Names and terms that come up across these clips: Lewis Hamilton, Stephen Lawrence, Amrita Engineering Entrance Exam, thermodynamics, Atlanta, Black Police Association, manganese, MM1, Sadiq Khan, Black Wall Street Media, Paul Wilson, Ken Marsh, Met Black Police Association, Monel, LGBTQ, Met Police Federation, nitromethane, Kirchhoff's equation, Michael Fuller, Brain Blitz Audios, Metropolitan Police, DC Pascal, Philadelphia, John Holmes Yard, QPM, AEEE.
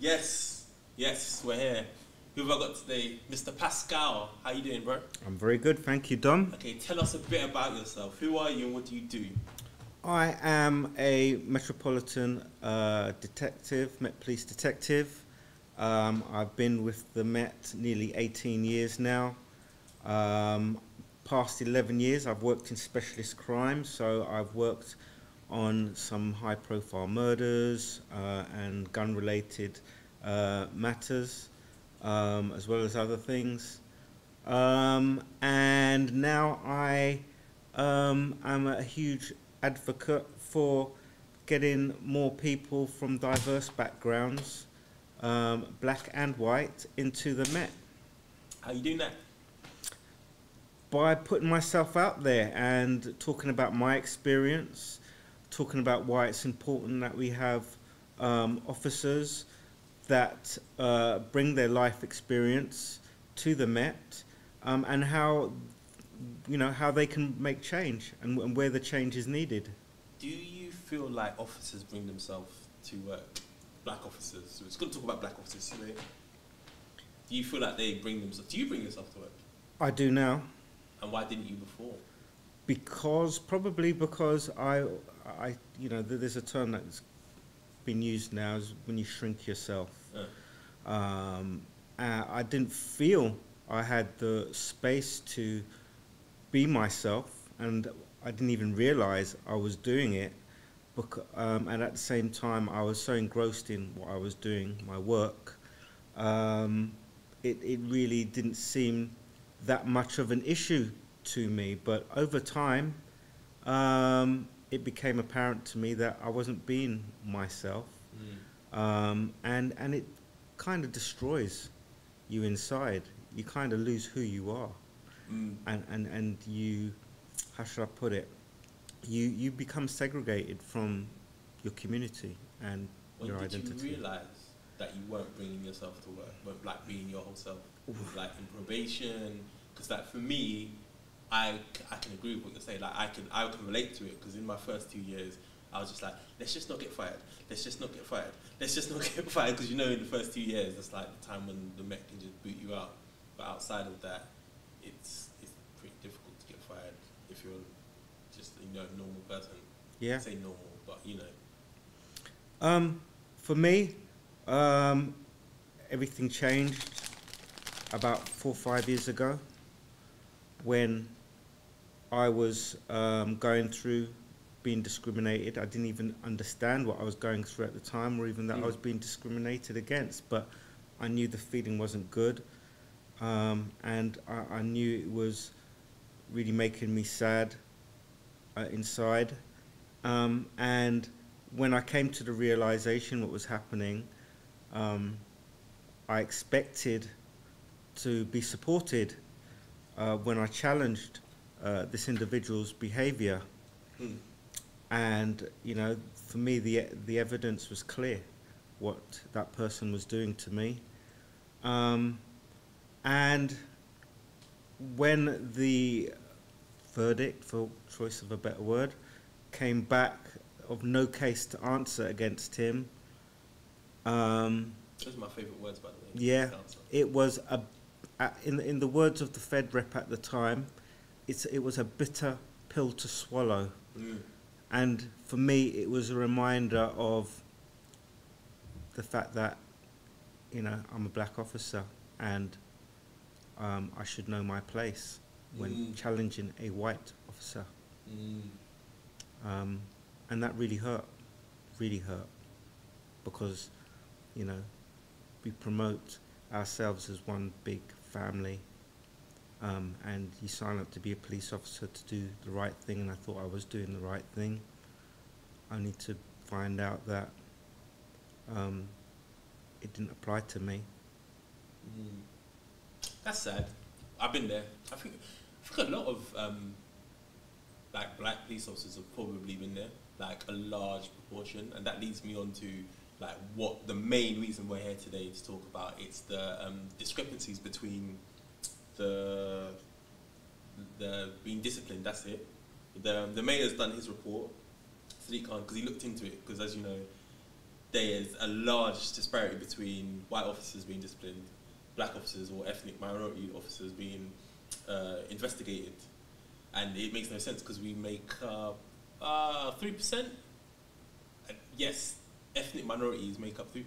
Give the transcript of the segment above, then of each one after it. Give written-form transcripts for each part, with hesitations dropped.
Yes, we're here. Who have I got today? Mr. Pascal. How you doing, bro? I'm very good, thank you, Dom. Okay, tell us a bit about yourself. Who are you and what do you do? I am a Metropolitan detective, Met Police detective. I've been with the Met nearly 18 years now. Past 11 years, I've worked in specialist crime, so I've worked on some high-profile murders and gun-related matters, as well as other things. And now I am a huge advocate for getting more people from diverse backgrounds, black and white, into the Met. How you doing that? By putting myself out there and talking about my experience, talking about why it's important that we have officers that bring their life experience to the Met, and how, you know, how they can make change and where the change is needed. Do you feel like officers bring themselves to work? Black officers. So it's good to talk about black officers today. Do you feel like they bring themselves? Do you bring yourself to work? I do now. And why didn't you before? Because probably because I you know, there's a term that's been used now is when you shrink yourself. I didn't feel I had the space to be myself, and I didn't even realize I was doing it. And at the same time, I was so engrossed in what I was doing, my work, it really didn't seem that much of an issue to me. But over time, it became apparent to me that I wasn't being myself, and it kind of destroys you inside. You kind of lose who you are, and you, how should I put it? You become segregated from your community and your identity. When did you realise that you weren't bringing yourself to work, but like being your whole self, like in probation? Because like for me, I can agree with what you're saying. Like I can relate to it, because in my first 2 years, I was just like, let's just not get fired. Let's just not get fired. Let's just not get fired, because you know, in the first 2 years, that's like the time when the Met can just boot you out. But outside of that, it's pretty difficult to get fired if you're just, you know, a normal person. Yeah. I say normal, but you know. For me, everything changed about 4 or 5 years ago, when I was going through being discriminated. I didn't even understand what I was going through at the time, or even that I was being discriminated against, but I knew the feeling wasn't good, and I knew it was really making me sad inside. And when I came to the realization what was happening, I expected to be supported when I challenged this individual's behaviour, and you know, for me the evidence was clear what that person was doing to me, and when the verdict, for choice of a better word, came back of no case to answer against him. Those are my favourite words, by the way. Yeah, it was a. In the words of the Fed rep at the time, it was a bitter pill to swallow. And for me, it was a reminder of the fact that, you know, I'm a black officer, and I should know my place when challenging a white officer. And that really hurt, because, you know, we promote ourselves as one big family, and you sign up to be a police officer to do the right thing, and I thought I was doing the right thing, only to find out that it didn't apply to me. That's sad. I've been there. I think a lot of like black police officers have probably been there, like a large proportion, and that leads me on to like what the main reason we're here today to talk about. It's the discrepancies between the being disciplined, that's it. The mayor's done his report, Sadiq Khan, because he looked into it, because as you know, there is a large disparity between white officers being disciplined, black officers or ethnic minority officers being investigated. And it makes no sense because we make 3%. Yes, ethnic minorities make up 3%.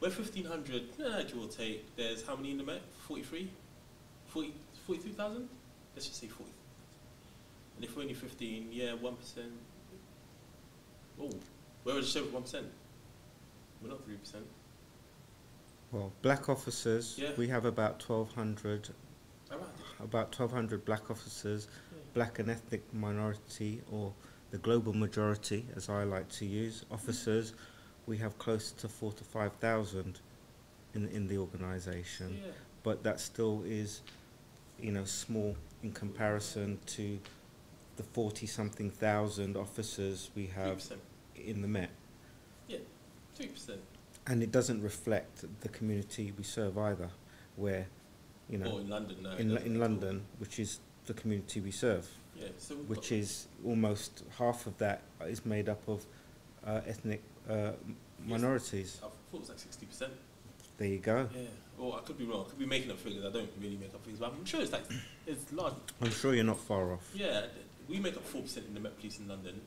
We're 1,500, give or take. There's how many in the Met? 43? 40, 43,000? Let's just say 40. And if we're only 15, yeah, 1%. Oh, we're just over 1%. We're not 3%. Well, black officers, yeah. We have about 1,200. About 1,200 black officers, yeah. Black and ethnic minority, or the global majority, as I like to use, officers, we have close to 4,000 to 5,000 in the organisation, yeah. But that still is, you know, small in comparison to the 40-something thousand officers we have 3%. In the Met. Yeah, 3%. And it doesn't reflect the community we serve either, where, you know, or in London, no, in London, which is the community we serve, yeah, so which is almost half of that is made up of ethnic minorities. I thought it was like 60%. There you go. Yeah. Well, I could be wrong. I could be making up figures. I don't really make up figures, but I'm sure it's like it's large. I'm sure you're not far off. Yeah, we make up 4% in the Met Police in London,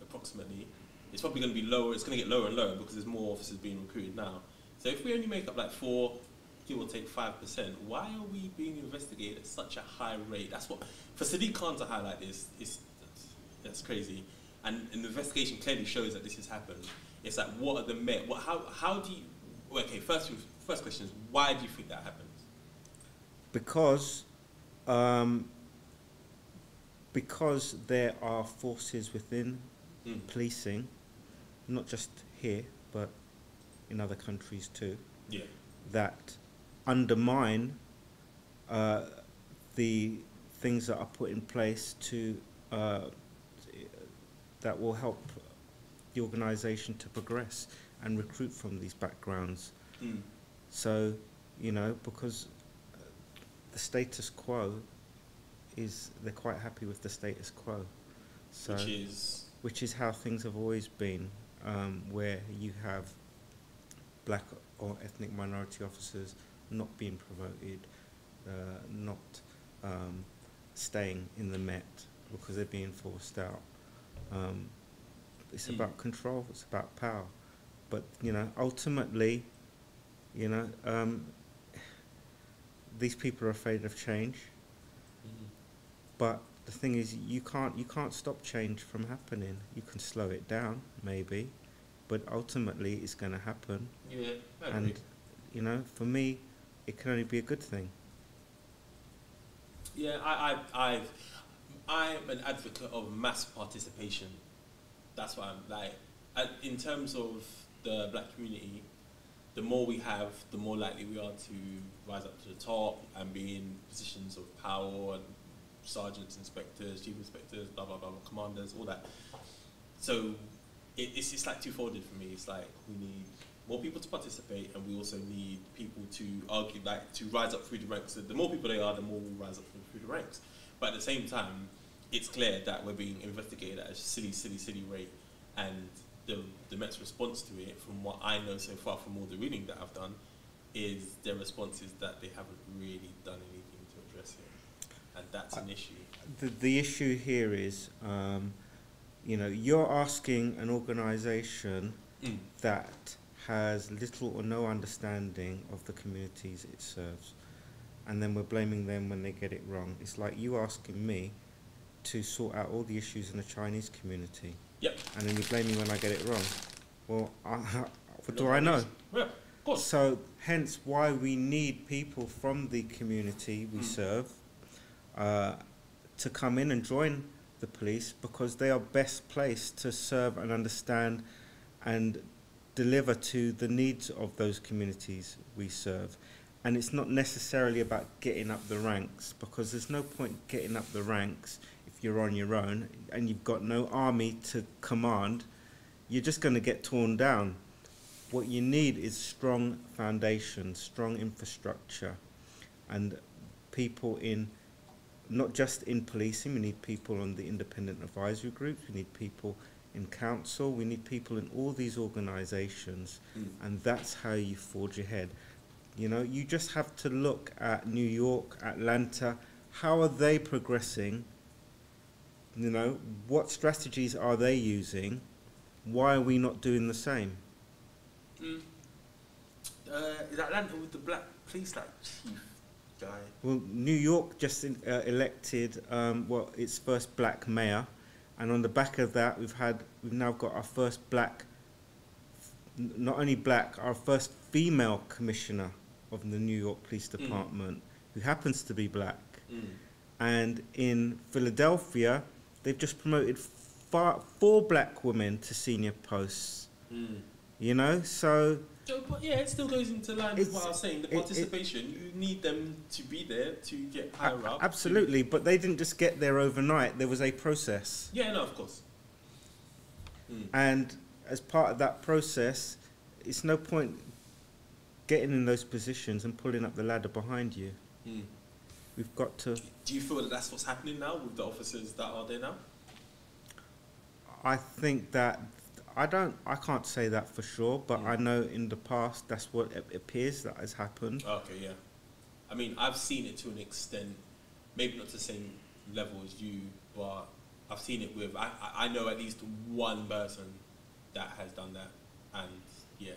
approximately. It's probably going to be lower. It's going to get lower and lower because there's more officers being recruited now. So if we only make up like 4, give or take 5%, why are we being investigated at such a high rate? That's what, for Sadiq Khan to highlight this, that's crazy. And an investigation clearly shows that this has happened. It's like, what are the Met? What, how do you, okay, first question is, why do you think that happens? Because there are forces within policing, not just here, but in other countries too, yeah. That undermine the things that are put in place to that will help the organisation to progress and recruit from these backgrounds. Mm. So, you know, because the status quo is, they're quite happy with the status quo. So, which is how things have always been, where you have black or ethnic minority officers not being promoted, not staying in the Met because they're being forced out. It's about control, it's about power. But, you know, ultimately, you know, these people are afraid of change. Mm. But the thing is, you can't stop change from happening. You can slow it down, maybe. But ultimately, it's going to happen. Yeah, and you know, for me, it can only be a good thing. Yeah, I'm an advocate of mass participation. That's why I'm like, in terms of the black community, the more we have, the more likely we are to rise up to the top and be in positions of power, and sergeants, inspectors, chief inspectors, blah blah blah, commanders, all that. So. It's like two-folded for me. It's like we need more people to participate, and we also need people to argue, like to rise up through the ranks. So the more people they are, the more we'll rise up through the ranks. But at the same time, it's clear that we're being investigated at a silly, silly, silly rate, and the Met's response to it, from what I know so far, from all the reading that I've done, is their response is that they haven't really done anything to address it, and that's an issue. The issue here is. You know, you're asking an organisation that has little or no understanding of the communities it serves, and then we're blaming them when they get it wrong. It's like you asking me to sort out all the issues in the Chinese community, yep. And then you're blaming when I get it wrong. Well, what do I know? Yeah, of course. So, hence why we need people from the community we serve to come in and join the police, because they are best placed to serve and understand and deliver to the needs of those communities we serve. And it's not necessarily about getting up the ranks, because there's no point getting up the ranks if you're on your own and you've got no army to command. You're just going to get torn down. What you need is strong foundations, strong infrastructure, and people in not just in policing. We need people on the independent advisory groups, we need people in council, we need people in all these organizations, and that's how you forge ahead. You know, you just have to look at New York, Atlanta, how are they progressing? You know, what strategies are they using? Why are we not doing the same? Is Atlanta with the black police chief guy? Well, New York just elected its first black mayor, and on the back of that, we've now got our first black, not only black, our first female commissioner of the New York Police Department, who happens to be black. And in Philadelphia, they've just promoted four black women to senior posts. You know, so... But yeah, it still goes into line with what I was saying. The participation, you need them to be there to get higher up. Absolutely, but they didn't just get there overnight. There was a process. Yeah, no, of course. And as part of that process, it's no point getting in those positions and pulling up the ladder behind you. We've got to... Do you feel that that's what's happening now with the officers that are there now? I think that... I can't say that for sure, but I know in the past that's what it appears that has happened. Okay, yeah. I mean, I've seen it to an extent, maybe not to the same level as you, but I've seen it with... I know at least one person that has done that, and yeah.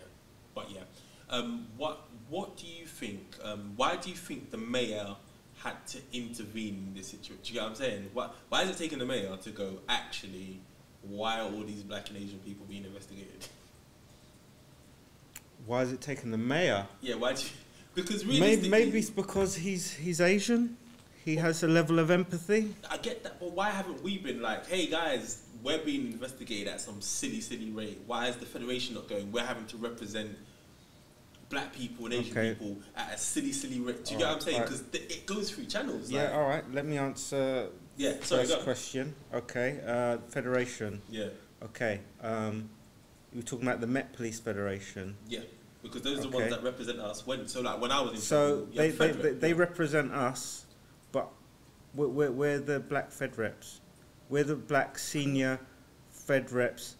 But yeah. What do you think... why do you think the mayor had to intervene in this situation? Do you get what I'm saying? Why is it taking the mayor to go, actually... Why are all these black and Asian people being investigated? Why is it taking the mayor? Yeah, why do you... Because really... Maybe it's because he's Asian. He has a level of empathy. I get that, but why haven't we been like, hey, guys, we're being investigated at some silly, silly rate. Why is the Federation not going? We're having to represent black people and Asian people at a silly, silly rate. Do you get what I'm saying? Because it goes through channels. Yeah, like, all right. Let me answer... Yeah, sorry, first question. Okay, Federation. Yeah. Okay, you were talking about the Met Police Federation. Yeah, because those are the ones that represent us. When I was in school, yeah, they represent us, but we're the black Fed reps. We're the black senior Fed reps.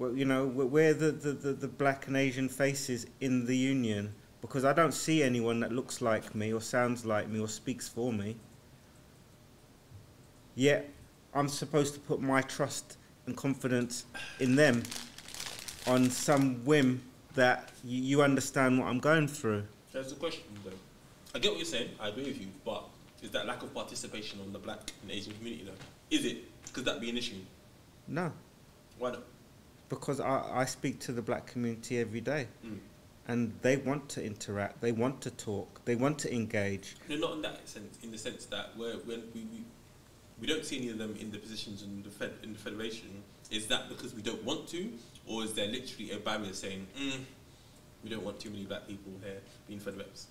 You know, we're the black and Asian faces in the union, because I don't see anyone that looks like me or sounds like me or speaks for me. Yet I'm supposed to put my trust and confidence in them on some whim that you understand what I'm going through. There's a question though. I get what you're saying, I agree with you, but is that lack of participation on the black and Asian community though? Is it? Could that be an issue? No. Why not? Because I speak to the black community every day. And they want to interact, they want to talk, they want to engage. No, not in that sense, in the sense that we don't see any of them in the positions in the Federation. Is that because we don't want to, or is there literally a barrier saying, we don't want too many black people here being Fed reps?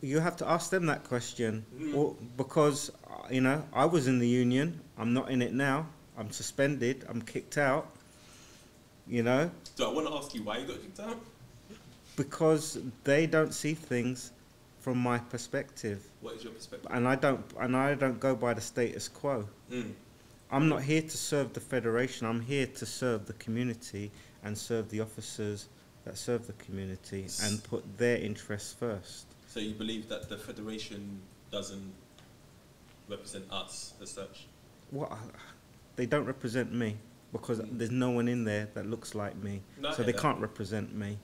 You have to ask them that question, or because, you know, I was in the union, I'm not in it now, I'm suspended, I'm kicked out, you know? So I want to ask you why you got kicked out? Because they don't see things from my perspective. What is your perspective? And I don't go by the status quo. I'm not here to serve the Federation. I'm here to serve the community and serve the officers that serve the community and put their interests first. So you believe that the Federation doesn't represent us as such? Well, they don't represent me because there's no one in there that looks like me. No, so they can't represent me.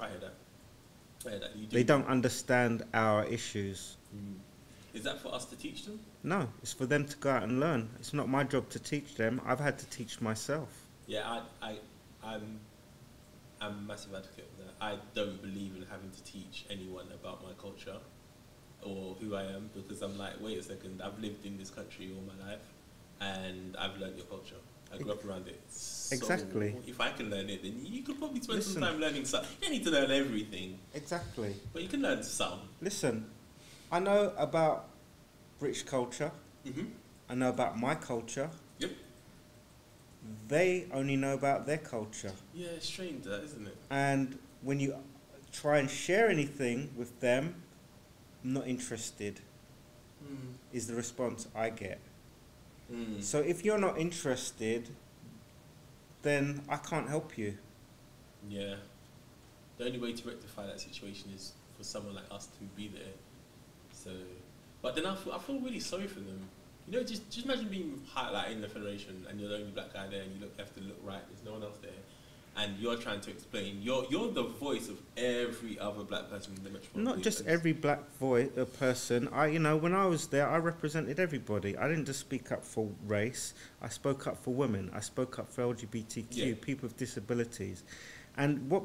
I hear that. They don't understand our issues. Is that for us to teach them? No, it's for them to go out and learn. It's not my job to teach them. I've had to teach myself. Yeah, I'm a massive advocate of that. I don't believe in having to teach anyone about my culture or who I am, because I'm like, wait a second, I've lived in this country all my life and I've learned your culture. I grew up around it. Exactly. So if I can learn it, then you could probably spend some time learning something. You don't need to learn everything. Exactly. But you can learn some. Listen, I know about British culture. I know about my culture. Yep. They only know about their culture. Yeah, it's strange that, isn't it? And when you try and share anything with them, I'm not interested, is the response I get. So if you're not interested, then I can't help you. Yeah. The only way to rectify that situation is for someone like us to be there. So, but then I feel really sorry for them. You know, just imagine being highlighted in the Federation and you're the only black guy there, and you have to look right, there's no one else there. And you're trying to explain. You're the voice of every other black person in the Metropolitan. Not just every black person. When I was there, I represented everybody. I didn't just speak up for race. I spoke up for women. I spoke up for LGBTQ, yeah, people with disabilities. And what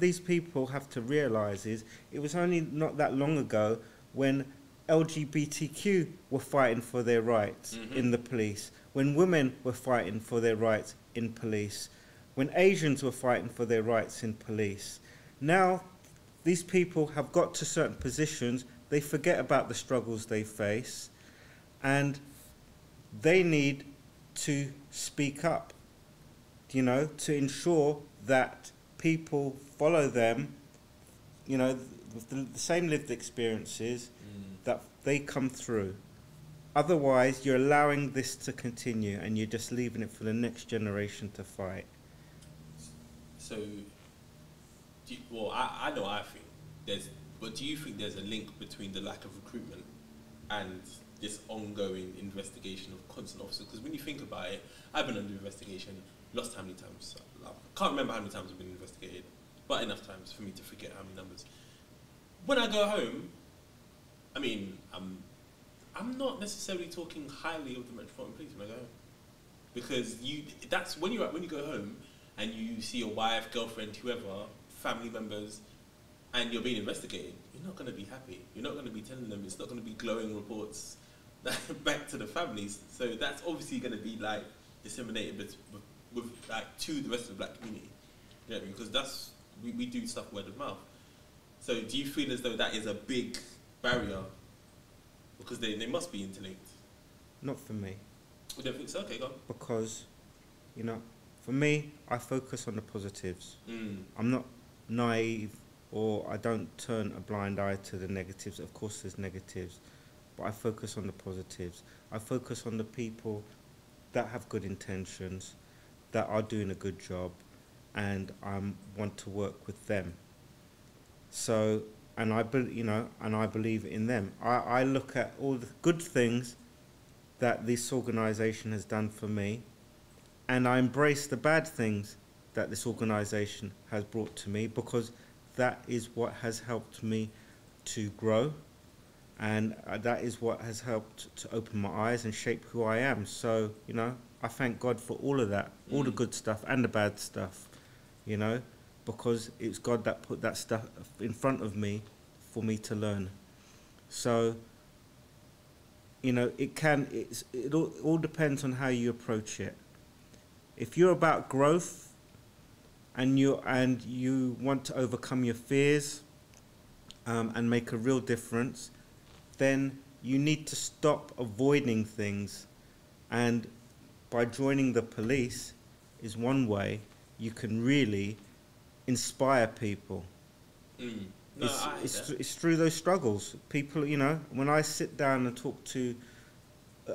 these people have to realise is it was only not that long ago when LGBTQ were fighting for their rights, mm-hmm, in the police, when women were fighting for their rights in police, when Asians were fighting for their rights in police. Now, these people have got to certain positions, they forget about the struggles they face, and they need to speak up, to ensure that people follow them, with the same lived experiences, mm, that they come through. Otherwise, you're allowing this to continue and you're just leaving it for the next generation to fight. So, I know I think there's, but do you think there's a link between the lack of recruitment and this ongoing investigation of consular officers? Because when you think about it, I've been under investigation, lost how many times, I can't remember how many times I've been investigated, but enough times for me to forget how many numbers. When I go home, I'm not necessarily talking highly of the Metropolitan Police when I go home, because that's when you go home, and you see your wife, girlfriend, whoever, family members, and you're being investigated, you're not going to be happy. You're not going to be telling them. It's not going to be glowing reports back to the families. So that's obviously going to be disseminated to the rest of the black community. You know what I mean? Because we do stuff word of mouth. So do you feel as though that is a big barrier? Because they must be interlinked. Not for me. You don't think so? Okay, go on. Because, for me, I focus on the positives. Mm. I'm not naive, or I don't turn a blind eye to the negatives. Of course there's negatives, but I focus on the positives. I focus on the people that have good intentions, that are doing a good job, and I want to work with them. So, and I believe in them. I look at all the good things that this organisation has done for me, and I embrace the bad things that this organisation has brought to me, because that is what has helped me to grow, and that is what has helped to open my eyes and shape who I am. So, I thank God for all of that, all the good stuff and the bad stuff, because it's God that put that stuff in front of me for me to learn. So, it all depends on how you approach it. If you're about growth and you want to overcome your fears and make a real difference, then you need to stop avoiding things. And by joining the police is one way you can really inspire people. Mm. No, it's through those struggles. People, when I sit down and talk to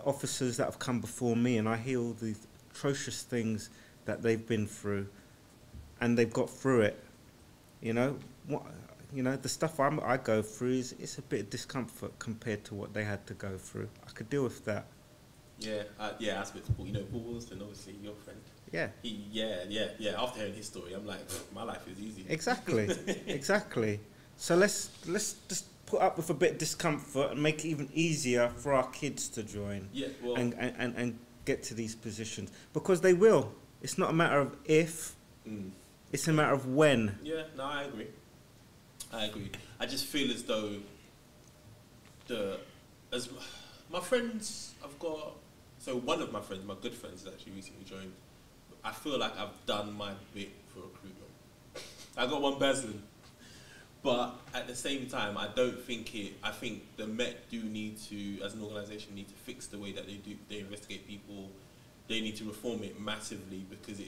officers that have come before me and I hear all these atrocious things that they've been through, and they've got through it. The stuff I go through it's a bit of discomfort compared to what they had to go through. I could deal with that. Yeah, I spoke to Paul. Paul Wilson, obviously your friend. Yeah. Yeah. After hearing his story, I'm like, my life is easy. Exactly, exactly. So let's just put up with a bit of discomfort and make it even easier for our kids to join. Yeah. Well. And get to these positions, because they will. It's not a matter of if, it's a matter of when. Yeah, no, I agree. I just feel as though my friends I've got, so one of my friends, my good friends, has actually recently joined. I feel like I've done my bit for recruitment. I got one person, but at the same time, I think the Met do need to, as an organisation, need to fix the way that they investigate people. They need to reform it massively, because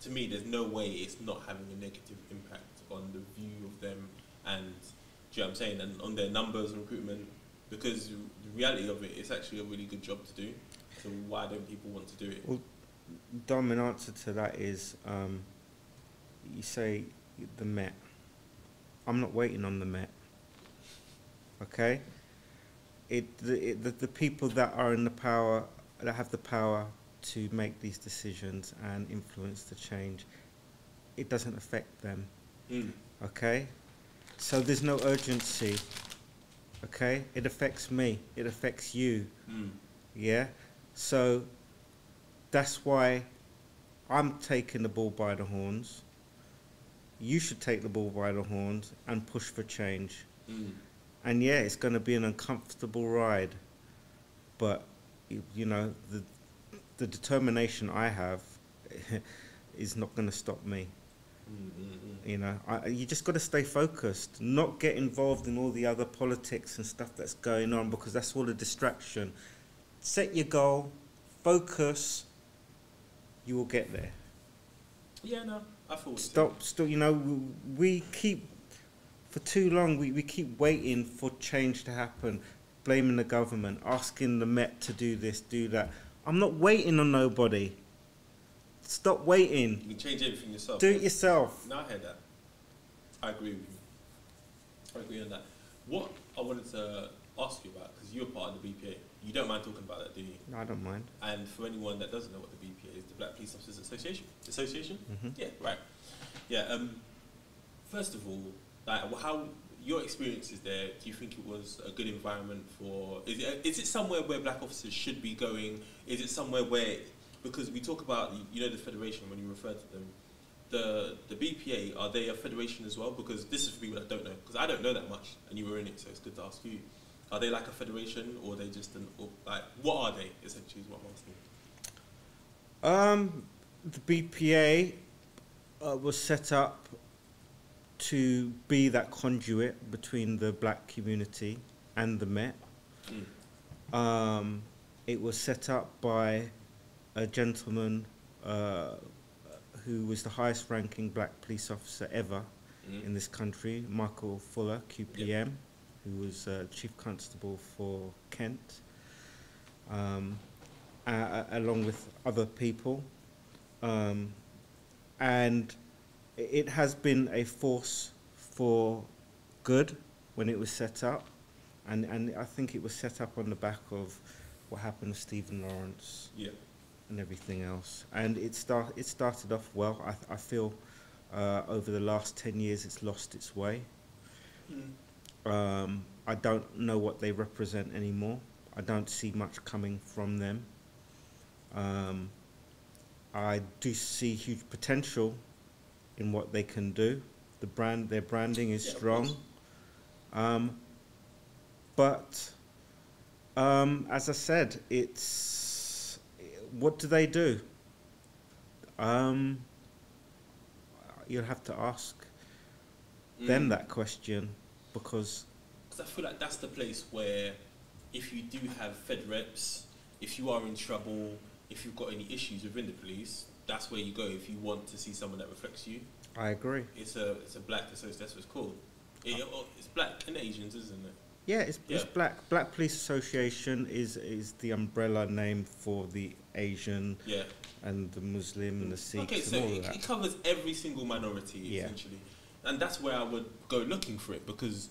to me, there's no way it's not having a negative impact on the view of them and, do you know what I'm saying, and on their numbers and recruitment, because the reality of it, it's actually a really good job to do. So why don't people want to do it? Well, dominant answer to that is you say the Met. I'm not waiting on the Met. Okay? The people that are in the power, that have the power to make these decisions and influence the change, it doesn't affect them. Mm. Okay? So there's no urgency. Okay? It affects me. It affects you. Mm. Yeah? So that's why I'm taking the bull by the horns. You should take the bull by the horns and push for change. Mm. And yeah, it's going to be an uncomfortable ride. But, you know, the determination I have is not going to stop me. Mm-hmm. You know, you just got to stay focused, not get involved in all the other politics and stuff that's going on, because that's all a distraction. Set your goal, focus, you will get there. Yeah, no, I thought still, you know, we keep, for too long, we keep waiting for change to happen, blaming the government, asking the Met to do this, do that. I'm not waiting on nobody. Stop waiting. You can change everything yourself. Do it yourself. No, I heard that. I agree with you. I agree on that. What I wanted to ask you about, because you're part of the BPA, you don't mind talking about that, do you? No, I don't mind. And for anyone that doesn't know what the BPA is, the Black Police Officers Association. Mm-hmm. Yeah, right. Yeah. First of all, like, how your experience is there? Do you think it was a good environment for? Is it somewhere where black officers should be going? Is it somewhere where? Because we talk about, you know, the federation when you refer to them, the BPA, are they a federation as well? Because this is for people that don't know, because I don't know that much, and you were in it, so it's good to ask you. Are they like a federation, or are they just an, or like, what are they essentially? Is what I'm asking. The BPA was set up to be that conduit between the black community and the Met. Mm. It was set up by a gentleman who was the highest ranking black police officer ever in this country, Michael Fuller, QPM, who was chief constable for Kent, along with other people. And it has been a force for good when it was set up. And I think it was set up on the back of what happened to Stephen Lawrence. Yeah. And everything else, and it started off well. I feel over the last 10 years it's lost its way. I don't know what they represent anymore. I don't see much coming from them. I do see huge potential in what they can do. Their branding is strong, but as I said, it's, what do they do? You'll have to ask them that question, because I feel like that's the place where, if you do have Fed reps, if you are in trouble, if you've got any issues within the police, that's where you go if you want to see someone that reflects you. I agree. It's a black association. That's what it's called. It's black and Asians, isn't it? Yeah, it's black. Black Police Association is the umbrella name for the Asian and the Muslim and the Sikh. Okay, so it covers every single minority, essentially. And that's where I would go looking for it, because,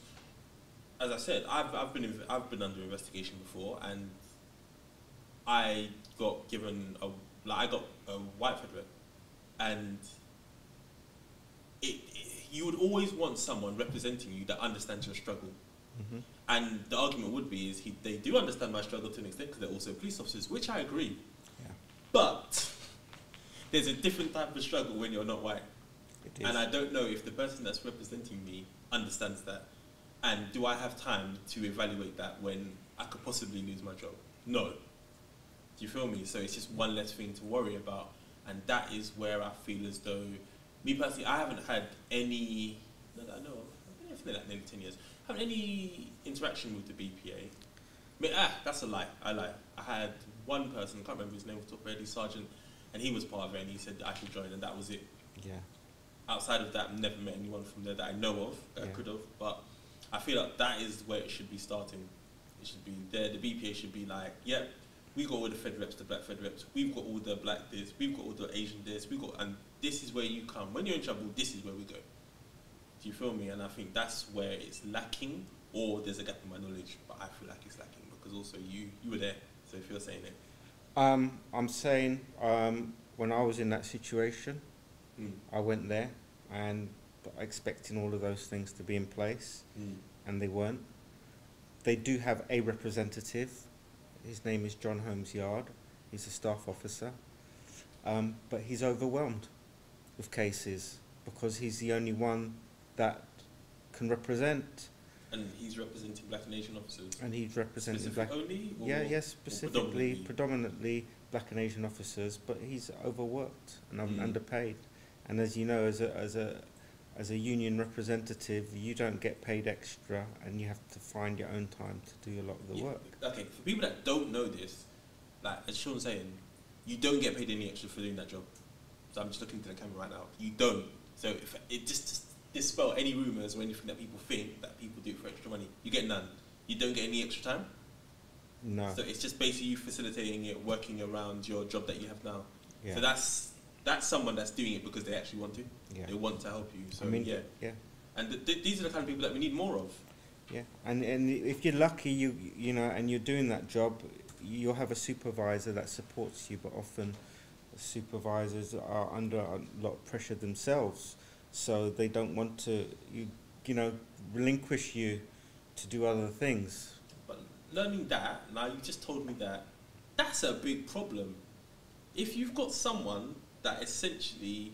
as I said, I've been under investigation before, and I got given a white federate, and you would always want someone representing you that understands your struggle. Mm-hmm. And the argument would be they do understand my struggle to an extent, because they're also police officers, which I agree. Yeah. But there's a different type of struggle when you're not white. And I don't know if the person that's representing me understands that. And do I have time to evaluate that when I could possibly lose my job? No. Do you feel me? So it's just one less thing to worry about. And that is where I feel as though, me personally, I haven't had any, no, that I know of, I've been there like nearly 10 years. Have any interaction with the BPA? I mean, that's a lie. I lied. I had one person, I can't remember his name, Sergeant, and he was part of it, and he said that I could join, and that was it. Yeah. Outside of that, I've never met anyone from there that I know of, that I could have, but I feel like that is where it should be starting. It should be there. The BPA should be like, yep, we got all the Fed reps, the black Fed reps, we've got all the black this, we've got all the Asian this, we've got, and this is where you come. When you're in trouble, this is where we go. Do you feel me? And I think that's where it's lacking, or there's a gap in my knowledge, but I feel like it's lacking because also you were there, so if you're saying it. I'm saying when I was in that situation, I went there and expecting all of those things to be in place, and they weren't. They do have a representative. His name is John Holmes Yard. He's a staff officer. But he's overwhelmed with cases because he's the only one that can represent. And he's representing black and Asian officers? And he's representing black... Only? Yeah, yes, specifically, predominantly black and Asian officers, but he's overworked and underpaid. And as you know, as a union representative, you don't get paid extra and you have to find your own time to do a lot of the work. Okay, for people that don't know this, like as Sean's saying, you don't get paid any extra for doing that job. So I'm just looking to the camera right now. You don't. So if it just dispel any rumours or anything that people think that people do for extra money. You get none. You don't get any extra time? No. So it's just basically you facilitating it, working around your job that you have now. Yeah. So that's someone that's doing it because they actually want to. Yeah. They want to help you. So I mean, yeah. And these are the kind of people that we need more of. Yeah. And if you're lucky, you know, and you're doing that job, you'll have a supervisor that supports you. But often, supervisors are under a lot of pressure themselves, so they don't want to you know, relinquish you to do other things. But learning that now, you just told me that's a big problem. If you've got someone that essentially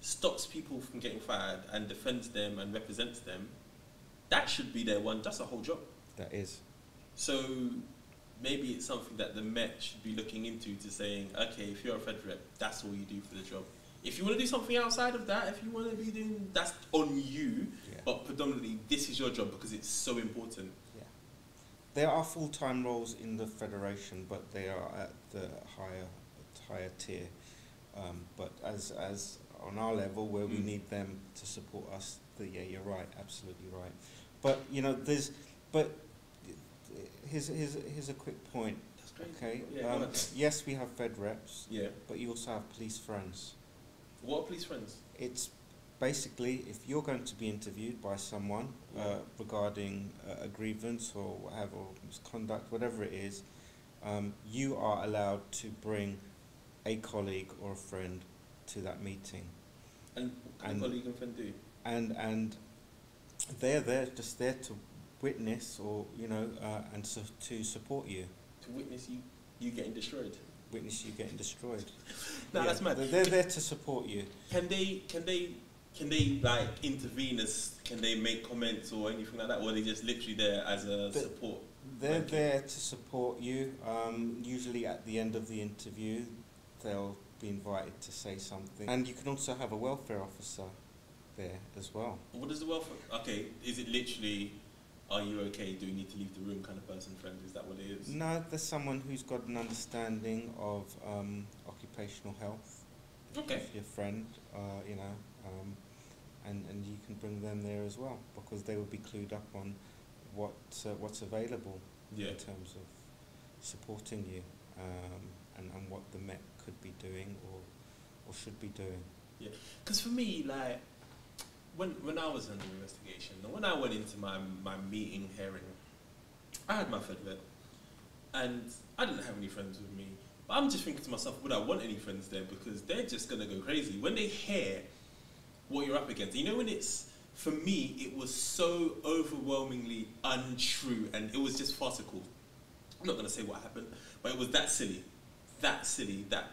stops people from getting fired and defends them and represents them, that should be their one. That's a whole job. That is. So maybe it's something that the Met should be looking into, to saying, okay, if you're a Fed rep, that's all you do for the job. If you want to do something outside of that, if you want to be doing, that's on you. Yeah. But predominantly, this is your job because it's so important. Yeah. There are full-time roles in the Federation, but they are at the higher tier. But as on our level, where we need them to support us, yeah, you're right, absolutely right. But you know, here's a quick point. That's crazy. Okay. Yeah, yes, we have Fed reps. Yeah. But you also have police friends. What are police friends? It's basically if you're going to be interviewed by someone regarding a grievance or whatever, misconduct, whatever it is, you are allowed to bring a colleague or a friend to that meeting. And what can a colleague and friend do? And they're there, just there to witness, or you know, and so to support you. To witness you getting destroyed. Witness you getting destroyed. No, yeah, that's mad. They're there to support you. Can they like intervene as? Can they make comments or anything like that? Or are they just literally there as a support? They're there to support you. Usually at the end of the interview, they'll be invited to say something. And you can also have a welfare officer there as well. What is the welfare? Okay, is it literally, are you okay, do you need to leave the room kind of person friend? Is that what it is? No, there's someone who's got an understanding of occupational health. Okay. If your friend, you know, and you can bring them there as well because they will be clued up on what's available in terms of supporting you. And what the Met could be doing or should be doing. Yeah, because for me, like, when I was under investigation, and when I went into my meeting hearing, I had my Fed rep, and I didn't have any friends with me. But I'm just thinking to myself, would I want any friends there? Because they're just going to go crazy. When they hear what you're up against, you know, when it's, for me, it was so overwhelmingly untrue, and it was just farcical. I'm not going to say what happened, but it was that silly that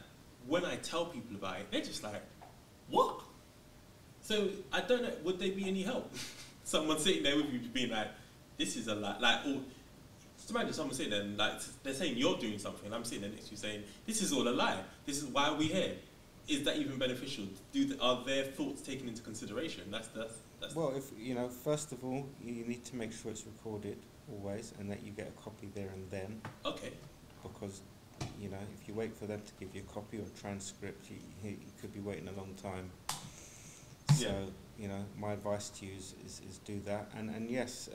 when I tell people about it, they're just like, what? So I don't know, would they be any help? Someone sitting there with you being like, this is a lie. Like, or just imagine someone sitting there and like, they're saying you're doing something, and I'm sitting there next to you saying, this is all a lie. This is why we're here. Is that even beneficial? Are their thoughts taken into consideration? That's well, if you know, first of all, you need to make sure it's recorded always, and that you get a copy there and then. Okay. Because you know, if you wait for them to give you a copy or a transcript, you could be waiting a long time. So, you know, my advice to you is do that. And yes,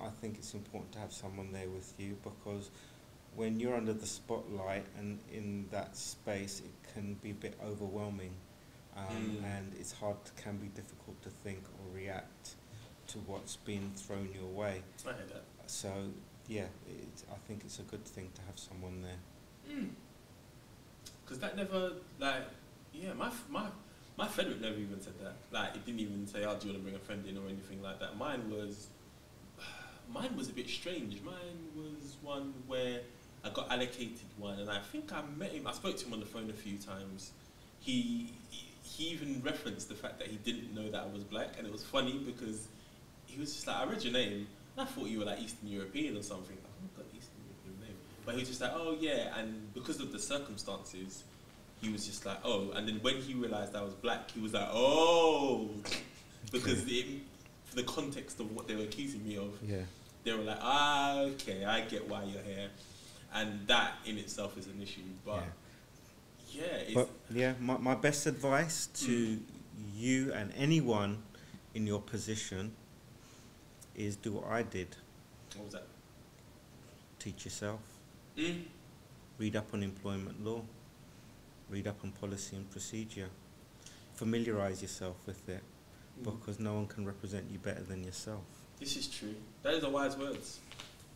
I think it's important to have someone there with you because when you're under the spotlight and in that space, it can be a bit overwhelming, and it's hard, can be difficult to think or react to what's been thrown your way. I heard that. So yeah, I think it's a good thing to have someone there. Because that never, like, yeah, my Frederick never even said that. Like, it didn't even say, oh, do you want to bring a friend in or anything like that. Mine was a bit strange. Mine was one where I got allocated one, and I think I met him. I spoke to him on the phone a few times. He even referenced the fact that he didn't know that I was black, and it was funny because he was just like, I read your name, and I thought you were like Eastern European or something. Like, oh my God, Eastern European name. But he was just like, oh yeah, and because of the circumstances, he was just like, oh, and then when he realised I was black, he was like, oh, because for the context of what they were accusing me of, yeah, they were like, ah, okay, I get why you're here, and that in itself is an issue. But yeah, my best advice to you and anyone in your position is do what I did. What was that? Teach yourself. Read up on employment law. Read up on policy and procedure. Familiarise yourself with it, because no one can represent you better than yourself. This is true. That is the wise words,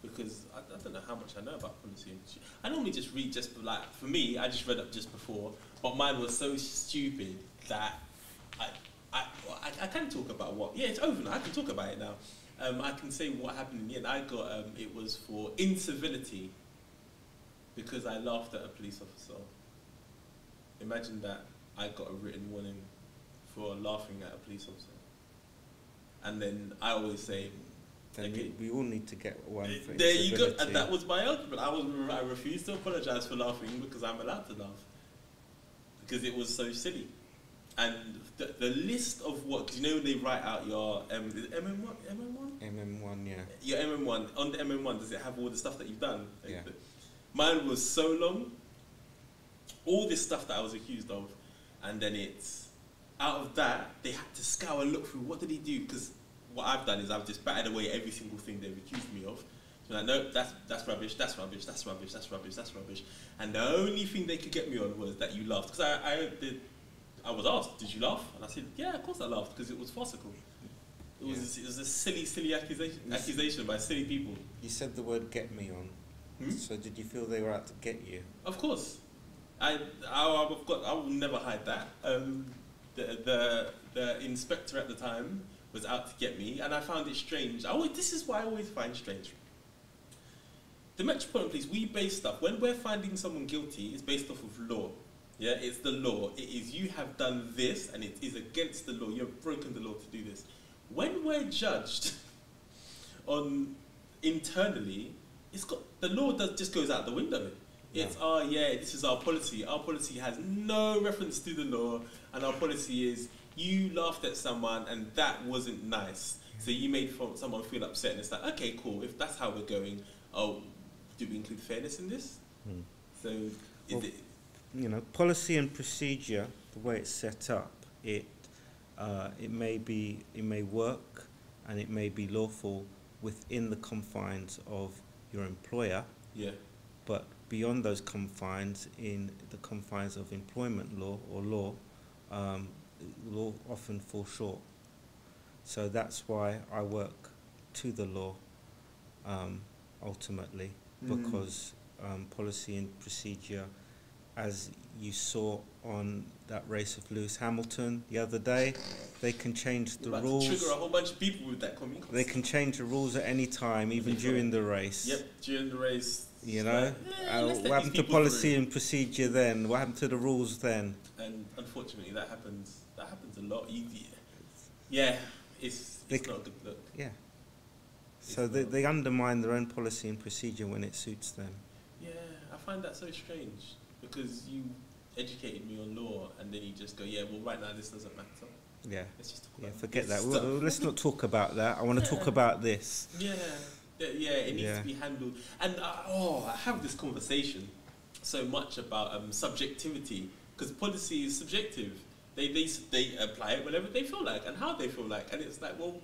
because I don't know how much I know about policy and procedure. I normally just read, just like, for me, I just read up just before, but mine was so stupid that I can talk about what, yeah, it's over now, I can talk about it now. I can say what happened in the end. I got, it was for incivility, because I laughed at a police officer. Imagine that. I got a written warning for laughing at a police officer. And then I always say, then okay, we all need to get one for incivility. There you go, and that was my argument. I refused to apologise for laughing because I'm allowed to laugh, because it was so silly. And the list of what, do you know when they write out your MM1? Yeah. Your MM1, on the MM1, does it have all the stuff that you've done? Yeah. Mine was so long, all this stuff that I was accused of, and then it's, out of that, they had to scour and look through, what did he do? Because what I've done is I've just batted away every single thing they've accused me of. So like, no, that's rubbish, that's rubbish, that's rubbish, that's rubbish, that's rubbish. And the only thing they could get me on was that you laughed. Because I was asked, did you laugh? And I said, yeah, of course I laughed, because it was farcical. It was a silly accusation by silly people. You said the word get me on. So did you feel they were out to get you? Of course. I will never hide that. The inspector at the time was out to get me, and I found it strange. This is what I always find strange. The Metropolitan Police, we base stuff, when we're finding someone guilty, it's based off of law. Yeah, it's the law. It is, you have done this, and it is against the law. You have broken the law to do this. When we're judged on internally, the law just goes out the window. It's, oh yeah, this is our policy. Our policy has no reference to the law, and our policy is, you laughed at someone and that wasn't nice. So you made someone feel upset, and it's like, okay, cool, if that's how we're going, oh, do we include fairness in this? So, well, you know, policy and procedure, the way it's set up, it may work and it may be lawful within the confines of your employer. Yeah. But beyond those confines, in the confines of employment law or law, law often falls short. So that's why I work to the law, ultimately, because policy and procedure, as you saw on that race of Lewis Hamilton the other day, they can change the rules. You trigger a whole bunch of people with that comment. They can change the rules at any time, even during the race. Yep, during the race. You know, what happened to policy and procedure then? What happened to the rules then? And unfortunately, that happens. That happens a lot. Yeah, it's not a good look. Yeah. So they undermine their own policy and procedure when it suits them. Yeah, I find that so strange, because you educated me on law, and then you just go, yeah, well, right now this doesn't matter. Yeah. Let's just talk about forget that. Let's not talk about that. I want to talk about this. Yeah. Yeah, it needs to be handled. And I have this conversation so much about subjectivity, because policy is subjective. They apply it whenever they feel like and how they feel like. And it's like, well,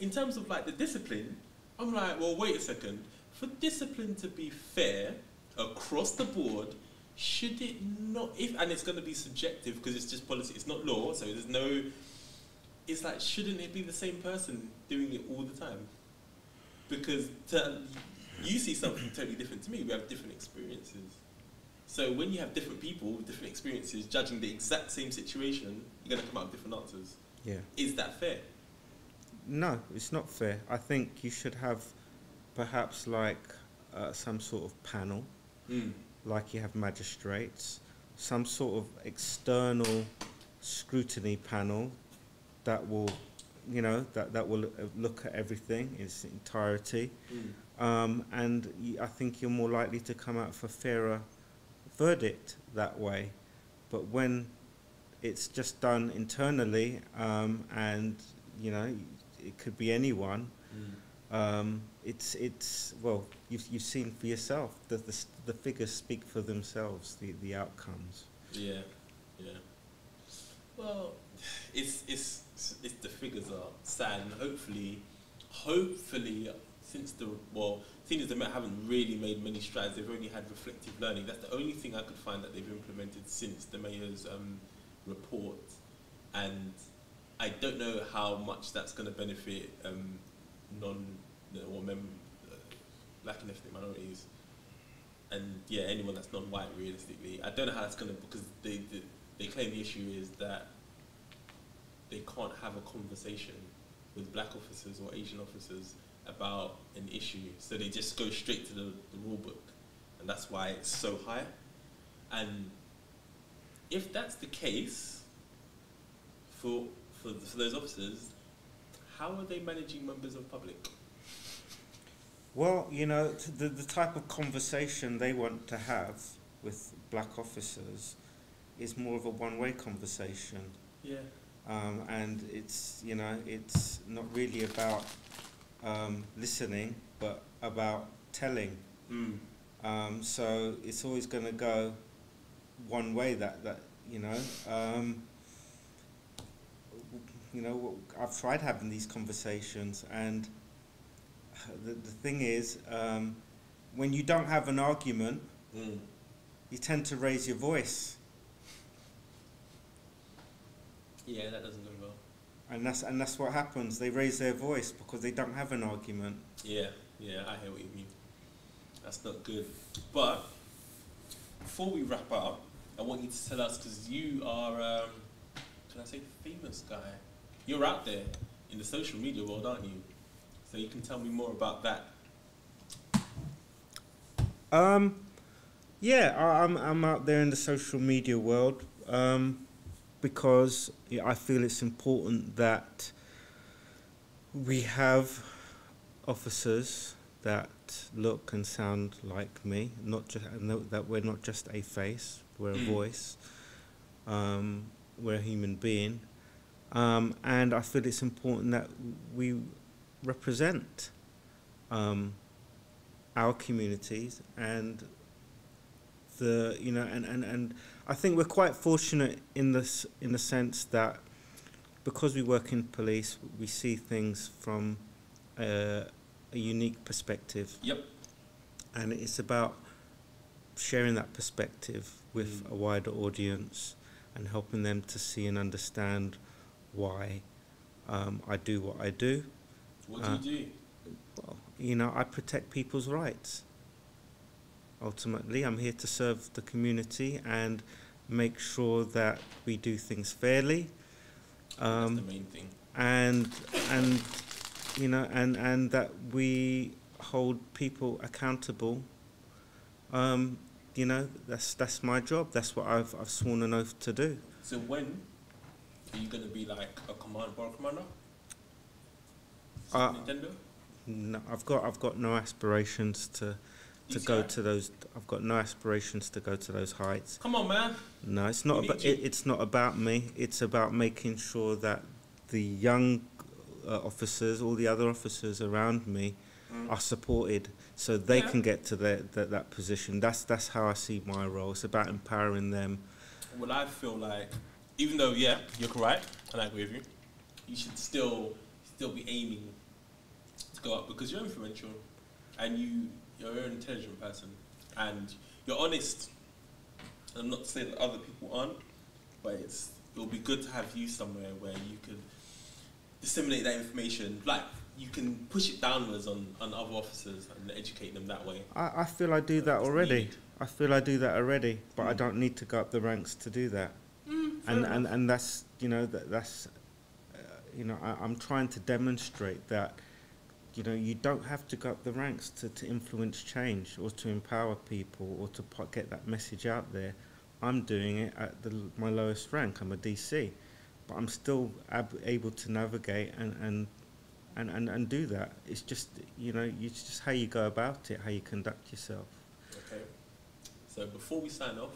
in terms of like the discipline, I'm like, well, wait a second. For discipline to be fair, across the board, should it not, and it's going to be subjective because it's just policy, it's not law, so there's no, it's like, shouldn't it be the same person doing it all the time? Because you see something totally different to me, we have different experiences. So when you have different people with different experiences judging the exact same situation, you're going to come up with different answers. Yeah. Is that fair? No, it's not fair. I think you should have perhaps like some sort of panel, like you have magistrates, some sort of external scrutiny panel that will, you know, that will look at everything in its entirety. And I think you're more likely to come out for a fairer verdict that way. But when it's just done internally and, you know, it could be anyone, it's well, you've seen for yourself that the figures speak for themselves, the outcomes. Yeah, yeah. Well, it's the figures are sad, and hopefully since the thing is, they haven't really made many strides. They've only had reflective learning. That's the only thing I could find that they've implemented since the mayor's report, and I don't know how much that's going to benefit black and ethnic minorities, and yeah, anyone that's non-white. Realistically, I don't know how that's going to, because they claim the issue is that they can't have a conversation with black officers or Asian officers about an issue, so they just go straight to the rule book, and that's why it's so high. And if that's the case for those officers, how are they managing members of public? Well, you know, the type of conversation they want to have with black officers is more of a one-way conversation. Yeah. And it's, you know, it's not really about listening, but about telling. So it's always going to go one way. That you know. You know, I've tried having these conversations, and the thing is, when you don't have an argument, you tend to raise your voice. Yeah, that doesn't go well. And that's what happens. They raise their voice because they don't have an argument. Yeah, yeah, I hear what you mean. That's not good. But before we wrap up, I want you to tell us, because you are, can I say, famous guy? You're out there in the social media world, aren't you? So you can tell me more about that. Yeah, I'm out there in the social media world because I feel it's important that we have officers that look and sound like me, that we're not just a face, we're a voice, we're a human being. And I feel it's important that we represent our communities, and and I think we're quite fortunate in the sense that because we work in police, we see things from a unique perspective. Yep. And it's about sharing that perspective with a wider audience and helping them to see and understand why I do what I do. What do you do? Well, you know, I protect people's rights. Ultimately, I'm here to serve the community and make sure that we do things fairly. That's the main thing. And you know, and that we hold people accountable. You know, that's my job. That's what I've sworn an oath to do. So when are you going to be like a bar commander? Nintendo? No, I've got no aspirations to go to those. I've got no aspirations to go to those heights. Come on, man. No, it's not about it, it's not about me. It's about making sure that the young officers, all the other officers around me, are supported, so they can get to that position. That's how I see my role. It's about empowering them. Well, I feel like, even though you're correct and I agree with you, you should still be aiming to go up because you're influential and you're an intelligent person, and you're honest. I'm not saying that other people aren't, but it'll be good to have you somewhere where you can disseminate that information, like you can push it downwards on other officers and educate them that way. I feel I do that already. I feel I do that already, but I don't need to go up the ranks to do that. And that's, you know, I'm trying to demonstrate that, you know, you don't have to go up the ranks to influence change or to empower people or to get that message out there. I'm doing it at my lowest rank. I'm a DC, but I'm still able to navigate and do that. It's just, you know, it's just how you go about it, how you conduct yourself. Okay. So before we sign off,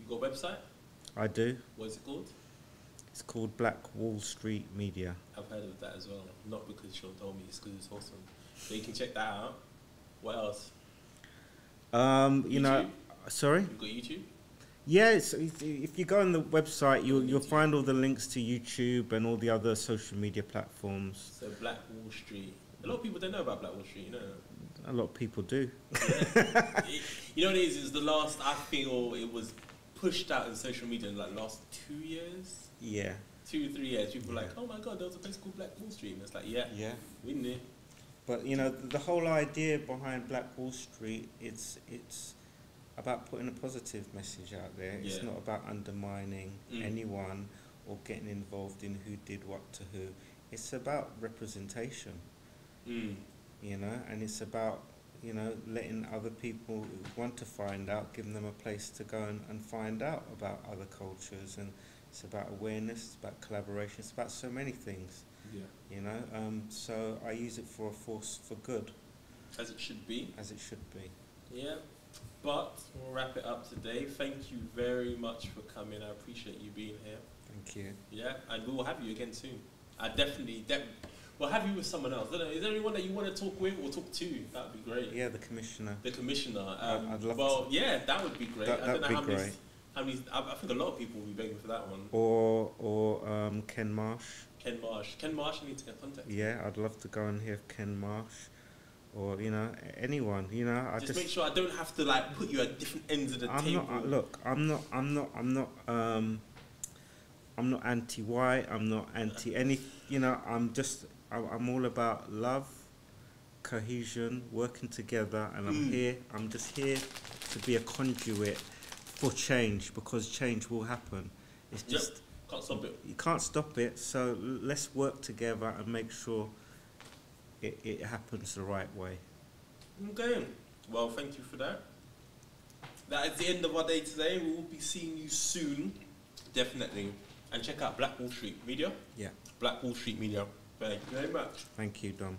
you got a website? I do. What is it called? It's called Black Wall Street Media. I've heard of that as well. Not because Sean told me, it's because it's awesome. So you can check that out. What else? You YouTube? Know, sorry? You've got YouTube? Yeah, if you go on the website, you'll find all the links to YouTube and all the other social media platforms. So Black Wall Street. A lot of people don't know about Black Wall Street, you know. A lot of people do. Yeah. You know what it is? It was the last, I feel, it was pushed out in social media in like last 2 years. Yeah. 2 or 3 years. People were like, oh my God, there was a place called Black Wall Street. And it's like, yeah, yeah, we knew. But, you know, the whole idea behind Black Wall Street, it's about putting a positive message out there. It's not about undermining anyone or getting involved in who did what to who. It's about representation, you know, and it's about, you know, letting other people who want to find out, giving them a place to go and find out about other cultures. And it's about awareness, it's about collaboration, it's about so many things, you know. So I use it for a force for good. As it should be. As it should be. Yeah. But we'll wrap it up today. Thank you very much for coming. I appreciate you being here. Thank you. Yeah, and we will have you again soon. I definitely, we'll have you with someone else. I don't know, is there anyone that you want to talk with or talk to? That would be great. Yeah, the commissioner. The commissioner. I'd love to. Yeah, that would be great. I don't know how many, I think a lot of people will be begging for that one. Or Ken Marsh. Ken Marsh. Ken Marsh, I need to get contact. Yeah, I'd love to go and hear Ken Marsh. Or, you know, anyone, you know. Just make sure I don't have to, like, put you at different ends of the table. Look, I'm not anti-white, I'm not anti-any, you know, I'm all about love, cohesion, working together, and I'm just here to be a conduit for change, because change will happen. It's just... Yep. Can't stop it. You can't stop it, so let's work together and make sure it happens the right way. Okay. Well, thank you for that. That is the end of our day today. We will be seeing you soon, definitely. And check out Black Wall Street Media. Yeah. Black Wall Street Media. Thank you very much. Thank you, Dom.